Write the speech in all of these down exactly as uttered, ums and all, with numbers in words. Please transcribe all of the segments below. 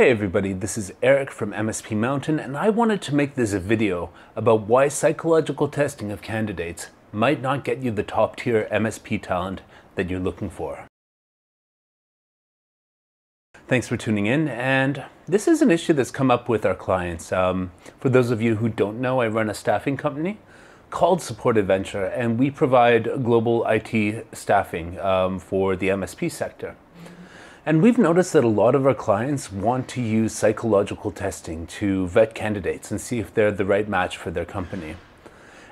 Hey everybody, this is Eric from M S P Mountain, and I wanted to make this a video about why psychological testing of candidates might not get you the top tier M S P talent that you're looking for. Thanks for tuning in, and this is an issue that's come up with our clients. Um, for those of you who don't know, I run a staffing company called Support Adventure, and we provide global I T staffing um, for the M S P sector. And we've noticed that a lot of our clients want to use psychological testing to vet candidates and see if they're the right match for their company.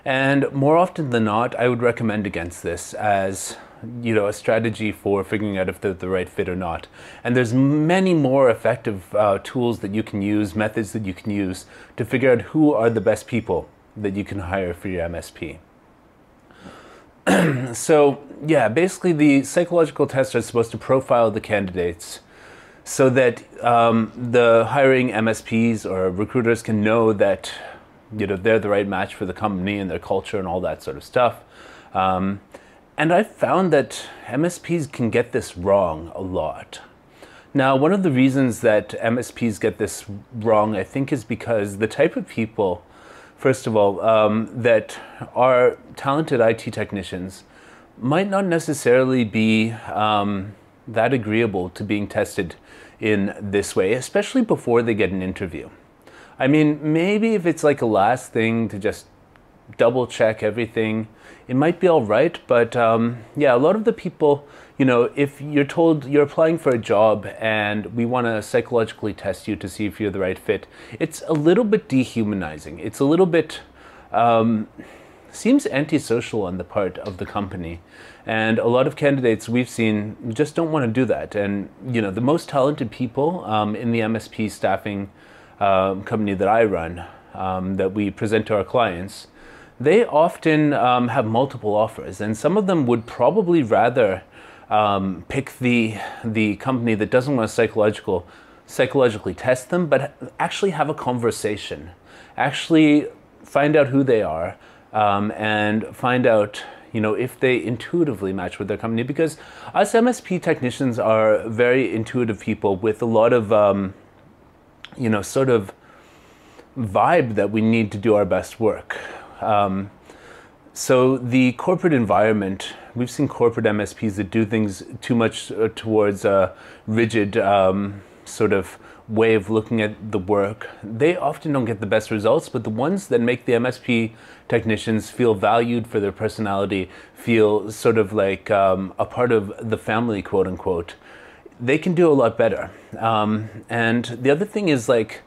And more often than not, I would recommend against this as, you know, a strategy for figuring out if they're the right fit or not. And there's many more effective uh, tools that you can use, methods that you can use to figure out who are the best people that you can hire for your M S P. So, yeah, basically the psychological tests are supposed to profile the candidates so that um, the hiring M S Ps or recruiters can know that, you know, they're the right match for the company and their culture and all that sort of stuff. Um, and I've found that M S Ps can get this wrong a lot. Now, one of the reasons that M S Ps get this wrong, I think, is because the type of people, first of all, um, that are talented I T technicians might not necessarily be um, that agreeable to being tested in this way, especially before they get an interview. I mean, maybe if it's like a last thing to just double check everything, it might be all right. But um, yeah, a lot of the people, you know, if you're told you're applying for a job and we want to psychologically test you to see if you're the right fit, it's a little bit dehumanizing. It's a little bit, um, seems antisocial on the part of the company. And a lot of candidates we've seen just don't want to do that. And, you know, the most talented people um, in the M S P staffing um, company that I run, um, that we present to our clients, they often um, have multiple offers, and some of them would probably rather um, pick the, the company that doesn't want to psychological, psychologically test them, but actually have a conversation, actually find out who they are, um, and find out, you know, if they intuitively match with their company. Because us M S P technicians are very intuitive people with a lot of, um, you know, sort of vibe that we need to do our best work. Um, so the corporate environment, we've seen corporate M S Ps that do things too much uh, towards a rigid um, sort of way of looking at the work. They often don't get the best results, but the ones that make the M S P technicians feel valued for their personality, feel sort of like um, a part of the family, quote unquote, they can do a lot better. Um, and the other thing is, like,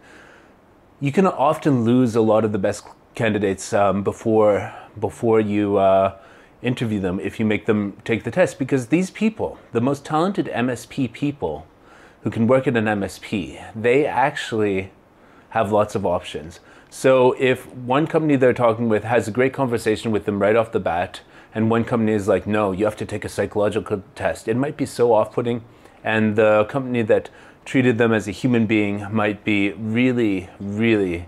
you can often lose a lot of the best candidates um, before before you uh, interview them if you make them take the test, because these people, the most talented M S P people who can work at an M S P, they actually have lots of options. So if one company they're talking with has a great conversation with them right off the bat, and one company is like, no, you have to take a psychological test, it might be so off-putting, and the company that treated them as a human being might be really, really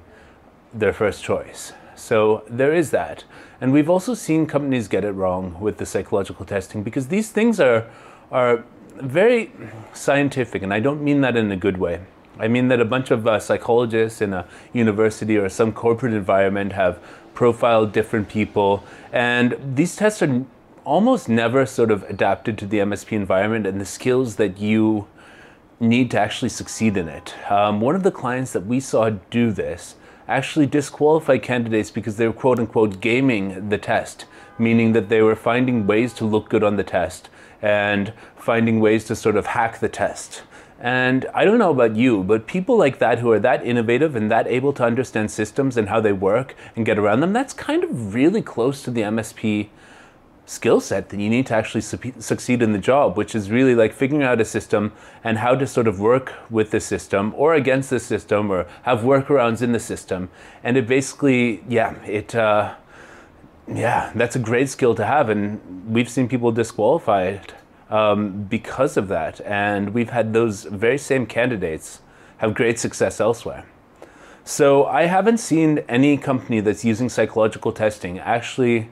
their first choice. So there is that. And we've also seen companies get it wrong with the psychological testing, because these things are are very scientific, and I don't mean that in a good way. I mean that a bunch of uh, psychologists in a university or some corporate environment have profiled different people, and these tests are almost never sort of adapted to the M S P environment and the skills that you need to actually succeed in it. Um, one of the clients that we saw do this actually disqualify candidates because they were, quote unquote, gaming the test, meaning that they were finding ways to look good on the test and finding ways to sort of hack the test. And I don't know about you, but people like that, who are that innovative and that able to understand systems and how they work and get around them, that's kind of really close to the M S P skill set that you need to actually su succeed in the job, which is really like figuring out a system and how to sort of work with the system or against the system or have workarounds in the system. And it basically, yeah, it, uh, yeah, that's a great skill to have. And we've seen people disqualified um, because of that. And we've had those very same candidates have great success elsewhere. So I haven't seen any company that's using psychological testing actually,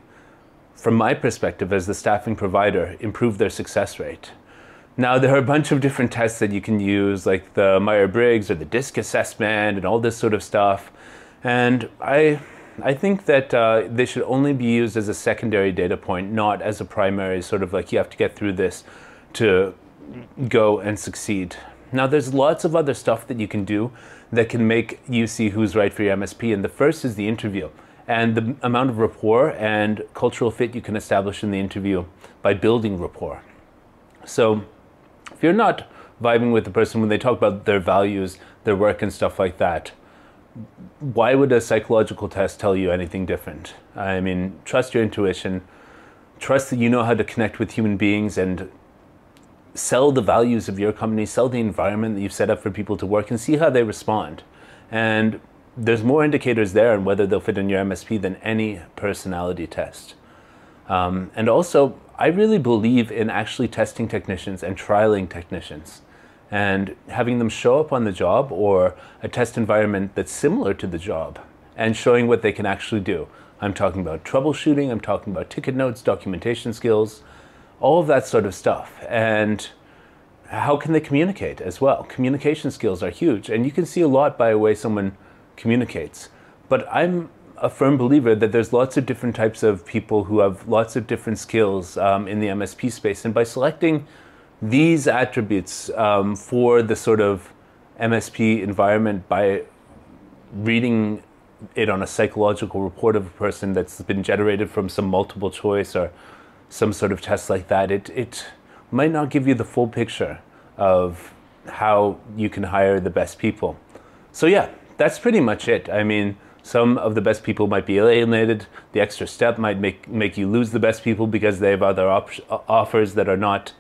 from my perspective as the staffing provider, improve their success rate. Now, there are a bunch of different tests that you can use, like the Myers-Briggs or the DISC assessment and all this sort of stuff. And I, I think that uh, they should only be used as a secondary data point, not as a primary sort of like you have to get through this to go and succeed. Now, there's lots of other stuff that you can do that can make you see who's right for your M S P. And the first is the interview and the amount of rapport and cultural fit you can establish in the interview by building rapport. So, if you're not vibing with the person when they talk about their values, their work and stuff like that, why would a psychological test tell you anything different? I mean, trust your intuition, trust that you know how to connect with human beings and sell the values of your company, sell the environment that you've set up for people to work and see how they respond. And there's more indicators there on whether they'll fit in your M S P than any personality test. Um, and also, I really believe in actually testing technicians and trialing technicians and having them show up on the job or a test environment that's similar to the job and showing what they can actually do. I'm talking about troubleshooting, I'm talking about ticket notes, documentation skills, all of that sort of stuff. And how can they communicate as well? Communication skills are huge, and you can see a lot by the way someone communicates. But I'm a firm believer that there's lots of different types of people who have lots of different skills um, in the M S P space. And by selecting these attributes um, for the sort of M S P environment by reading it on a psychological report of a person that's been generated from some multiple choice or some sort of test like that, it, it might not give you the full picture of how you can hire the best people. So yeah, that's pretty much it. I mean, some of the best people might be alienated. The extra step might make, make you lose the best people because they have other op offers that are not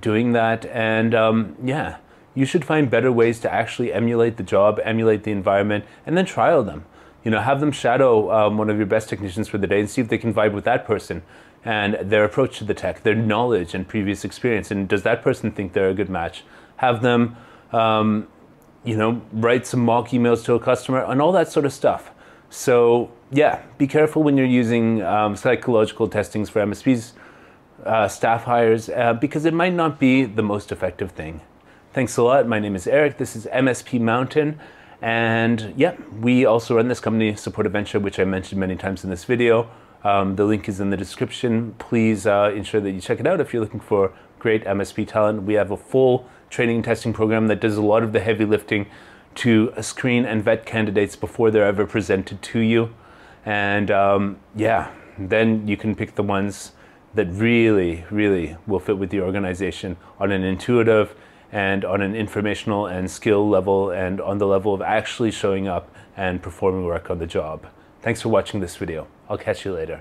doing that. And um, yeah, you should find better ways to actually emulate the job, emulate the environment, and then trial them. You know, have them shadow um, one of your best technicians for the day and see if they can vibe with that person and their approach to the tech, their knowledge and previous experience. And does that person think they're a good match? Have them... Um, you know, write some mock emails to a customer and all that sort of stuff. So yeah, be careful when you're using um, psychological testings for M S Ps, uh, staff hires, uh, because it might not be the most effective thing. Thanks a lot. My name is Eric. This is M S P Mountain. And yeah, we also run this company, Support Adventure, which I mentioned many times in this video. Um, the link is in the description. Please uh, ensure that you check it out if you're looking for great M S P talent. We have a full training and testing program that does a lot of the heavy lifting to screen and vet candidates before they're ever presented to you. And um, yeah, then you can pick the ones that really, really will fit with the organization on an intuitive and on an informational and skill level and on the level of actually showing up and performing work on the job. Thanks for watching this video. I'll catch you later.